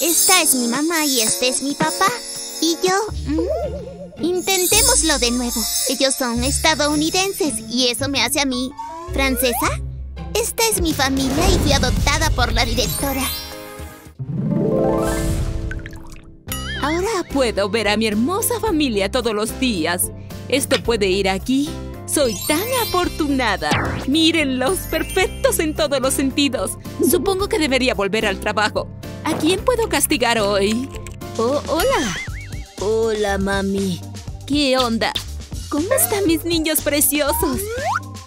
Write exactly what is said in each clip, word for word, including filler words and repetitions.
Esta es mi mamá y este es mi papá. Y yo... Mm, intentémoslo de nuevo. Ellos son estadounidenses y eso me hace a mí... ¿francesa? Esta es mi familia y fui adoptada por la directora. Ahora puedo ver a mi hermosa familia todos los días. Esto puede ir aquí. Soy tan afortunada. Mírenlos, perfectos en todos los sentidos. Supongo que debería volver al trabajo. ¿A quién puedo castigar hoy? Oh, hola. Hola, mami. ¿Qué onda? ¿Cómo están mis niños preciosos?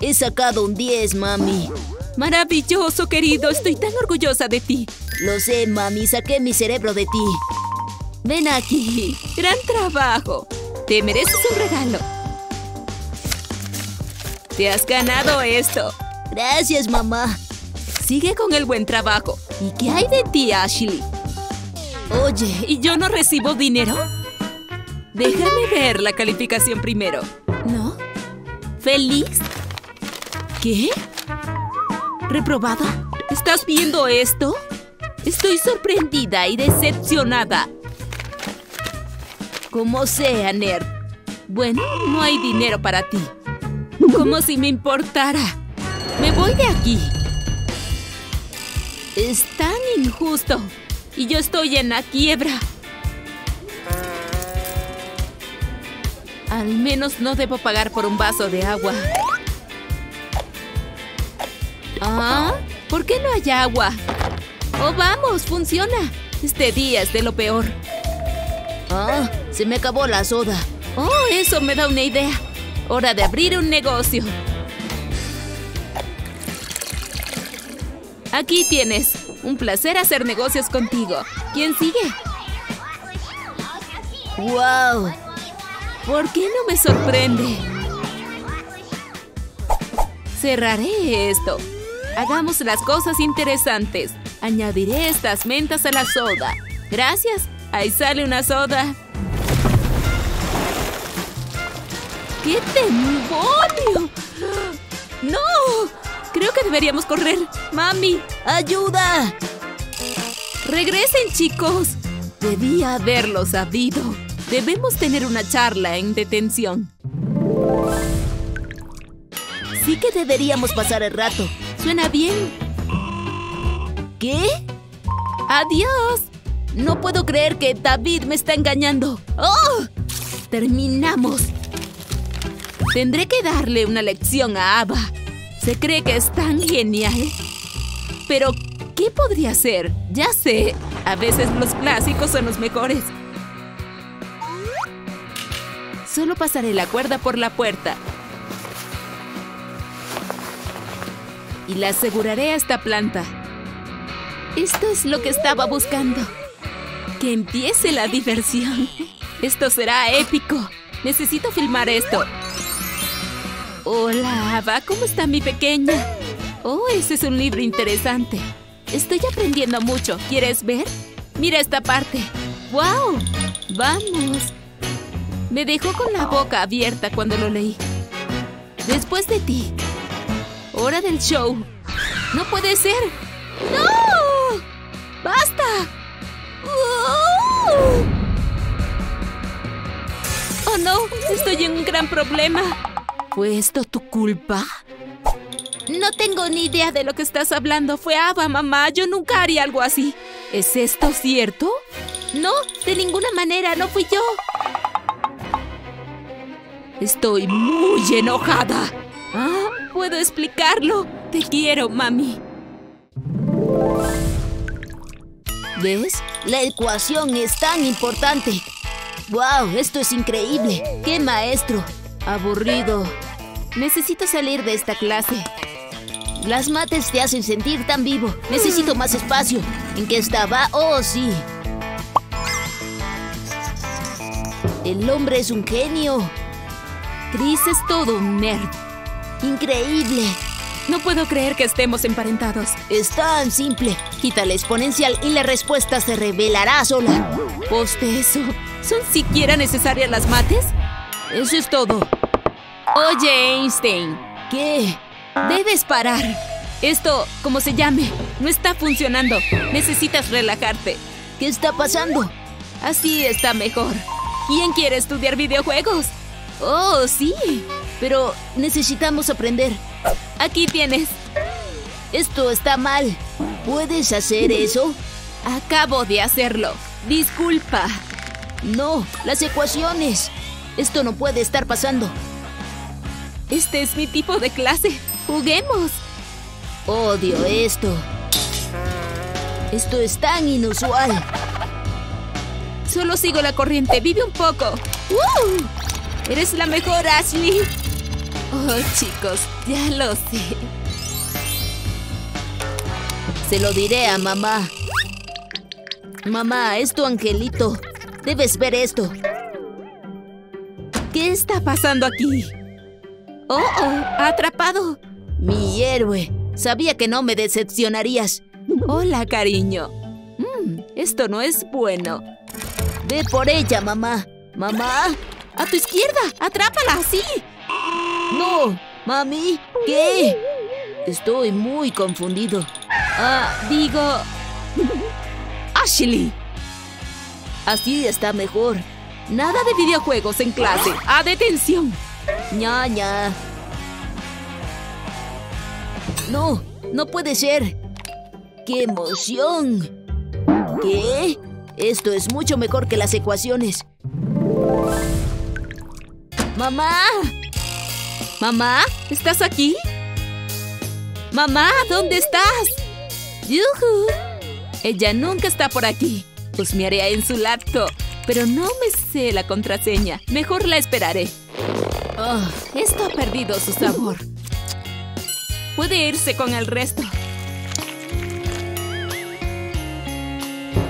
He sacado un diez, mami. Maravilloso, querido. Estoy tan orgullosa de ti. Lo sé, mami. Saqué mi cerebro de ti. Ven aquí. Gran trabajo. Te mereces un regalo. Te has ganado esto. Gracias, mamá. Sigue con el buen trabajo. ¿Y qué hay de ti, Ashley? Oye, ¿y yo no recibo dinero? Déjame ver la calificación primero. ¿No? ¿Feliz? ¿Qué? ¿Reprobada? ¿Estás viendo esto? Estoy sorprendida y decepcionada. Como sea, nerd. Bueno, no hay dinero para ti. Como si me importara. Me voy de aquí. Es tan injusto. Y yo estoy en la quiebra. Al menos no debo pagar por un vaso de agua. ¿Ah? ¿Por qué no hay agua? ¡Oh, vamos! ¡Funciona! Este día es de lo peor. Ah, se me acabó la soda. Oh, eso me da una idea. Hora de abrir un negocio. Aquí tienes. Un placer hacer negocios contigo. ¿Quién sigue? ¡Wow! ¿Por qué no me sorprende? Cerraré esto. Hagamos las cosas interesantes. Añadiré estas mentas a la soda. Gracias. Ahí sale una soda. ¡Qué demonio! ¡No! Creo que deberíamos correr. ¡Mami! ¡Ayuda! ¡Regresen, chicos! Debía haberlo sabido. Debemos tener una charla en detención. Sí que deberíamos pasar el rato. Suena bien. ¿Qué? ¡Adiós! No puedo creer que David me está engañando. ¡Oh! Terminamos. Tendré que darle una lección a Ava. Se cree que es tan genial. Pero, ¿qué podría hacer? Ya sé, a veces los clásicos son los mejores. Solo pasaré la cuerda por la puerta. Y la aseguraré a esta planta. Esto es lo que estaba buscando. Que empiece la diversión. Esto será épico. Necesito filmar esto. Hola, Ava, ¿cómo está mi pequeña? Oh, ese es un libro interesante. Estoy aprendiendo mucho. ¿Quieres ver? Mira esta parte. ¡Wow! ¡Vamos! Me dejó con la boca abierta cuando lo leí. Después de ti. Hora del show. ¡No puede ser! ¡No! ¡Basta! ¡Oh! ¡Oh, no! Estoy en un gran problema. ¿Fue esto tu culpa? No tengo ni idea de lo que estás hablando. Fue Ava, mamá. Yo nunca haría algo así. ¿Es esto cierto? No, de ninguna manera. No fui yo. Estoy muy enojada. ¿Ah? ¿Puedo explicarlo? Te quiero, mami. ¿Ves? La ecuación es tan importante. ¡Wow! Esto es increíble. ¡Qué maestro! Aburrido. Necesito salir de esta clase. Las mates te hacen sentir tan vivo. Necesito más espacio. ¿En qué estaba? ¡Oh, sí! El hombre es un genio. Chris es todo un nerd. Increíble. No puedo creer que estemos emparentados. Es tan simple. Quita la exponencial y la respuesta se revelará sola. Poste eso. ¿Son siquiera necesarias las mates? Eso es todo. Oye, Einstein. ¿Qué? Debes parar. Esto, como se llame, no está funcionando. Necesitas relajarte. ¿Qué está pasando? Así está mejor. ¿Quién quiere estudiar videojuegos? ¡Oh, sí! Pero necesitamos aprender. Aquí tienes. Esto está mal. ¿Puedes hacer eso? Acabo de hacerlo. Disculpa. No, las ecuaciones. Esto no puede estar pasando. Este es mi tipo de clase. ¡Juguemos! Odio esto. Esto es tan inusual. Solo sigo la corriente. Vive un poco. ¡Uh! ¡Eres la mejor, Ashley! Oh, chicos, ya lo sé. Se lo diré a mamá. Mamá, es tu angelito. Debes ver esto. ¿Qué está pasando aquí? ¡Oh, oh! ¡Atrapado! ¡Mi héroe! Sabía que no me decepcionarías. Hola, cariño. Mm, esto no es bueno. Ve por ella, mamá. ¡Mamá! ¡A tu izquierda! ¡Atrápala! ¡Sí! ¡No! ¡Mami! ¿Qué? Estoy muy confundido. Ah, digo... ¡Ashley! Así está mejor. Nada de videojuegos en clase. ¡A detención! ¡Ñaña! No, no puede ser. ¡Qué emoción! ¿Qué? Esto es mucho mejor que las ecuaciones. ¡Mamá! ¿Mamá? ¿Estás aquí? ¡Mamá! ¿Dónde estás? ¡Yuhu! Ella nunca está por aquí. Husmearé en su laptop. Pero no me sé la contraseña. Mejor la esperaré. Oh, esto ha perdido su sabor. Puede irse con el resto.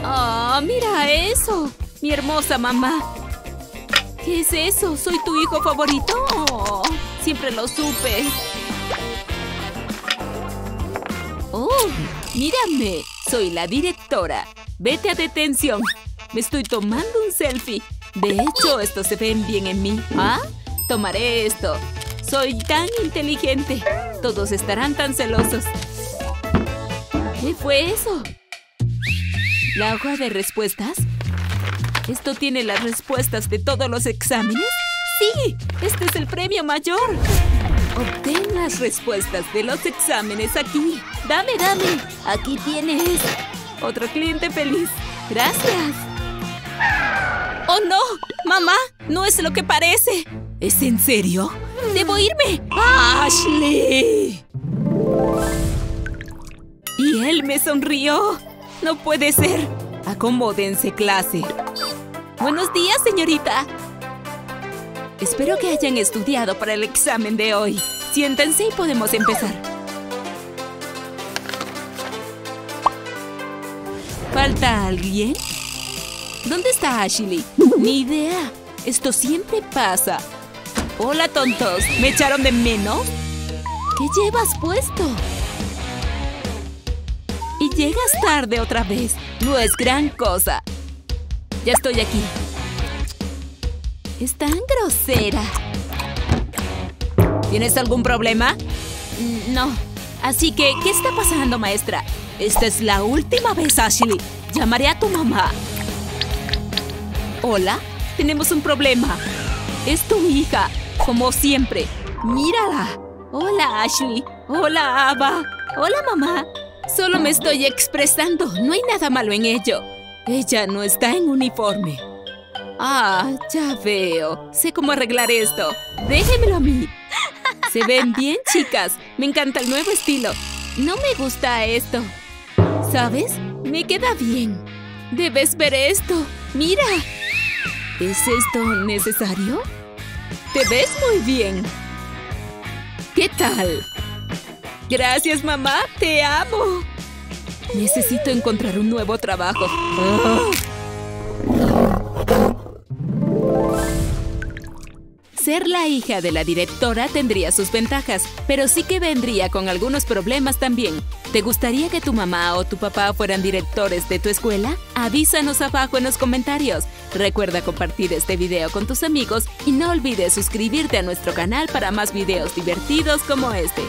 ¡Oh, mira eso! ¡Mi hermosa mamá! ¿Qué es eso? ¿Soy tu hijo favorito? Oh, siempre lo supe. ¡Oh, mírame! Soy la directora. Vete a detención. Me estoy tomando un selfie. De hecho, estos se ven bien en mí. ¿Ah? Tomaré esto. Soy tan inteligente. Todos estarán tan celosos. ¿Qué fue eso? ¿La hoja de respuestas? ¿Esto tiene las respuestas de todos los exámenes? ¡Sí! ¡Este es el premio mayor! Obtén las respuestas de los exámenes aquí. ¡Dame, dame! Aquí tienes. Otro cliente feliz. ¡Gracias! ¡Oh, no! ¡Mamá! ¡No es lo que parece! ¿Es en serio? ¡Debo irme! ¡Ashley! Y él me sonrió. ¡No puede ser! Acomódense, clase. ¡Buenos días, señorita! Espero que hayan estudiado para el examen de hoy. Siéntense y podemos empezar. ¿Falta alguien? ¿Dónde está Ashley? ¡Ni idea! Esto siempre pasa. ¡Hola, tontos! ¿Me echaron de menos? ¿Qué llevas puesto? Y llegas tarde otra vez. No es gran cosa. Ya estoy aquí. Es tan grosera. ¿Tienes algún problema? No. Así que, ¿qué está pasando, maestra? Esta es la última vez, Ashley. Llamaré a tu mamá. Hola. Tenemos un problema. Es tu hija. Como siempre. Mírala. Hola, Ashley. Hola, Ava. Hola, mamá. Solo me estoy expresando. No hay nada malo en ello. Ella no está en uniforme. Ah, ya veo. Sé cómo arreglar esto. Déjenmelo a mí. Se ven bien, chicas. Me encanta el nuevo estilo. No me gusta esto. ¿Sabes? Me queda bien. Debes ver esto. Mira. ¿Es esto necesario? Te ves muy bien. ¿Qué tal? Gracias, mamá. Te amo. Necesito encontrar un nuevo trabajo. Oh. Ser la hija de la directora tendría sus ventajas, pero sí que vendría con algunos problemas también. ¿Te gustaría que tu mamá o tu papá fueran directores de tu escuela? Avísanos abajo en los comentarios. Recuerda compartir este video con tus amigos y no olvides suscribirte a nuestro canal para más videos divertidos como este.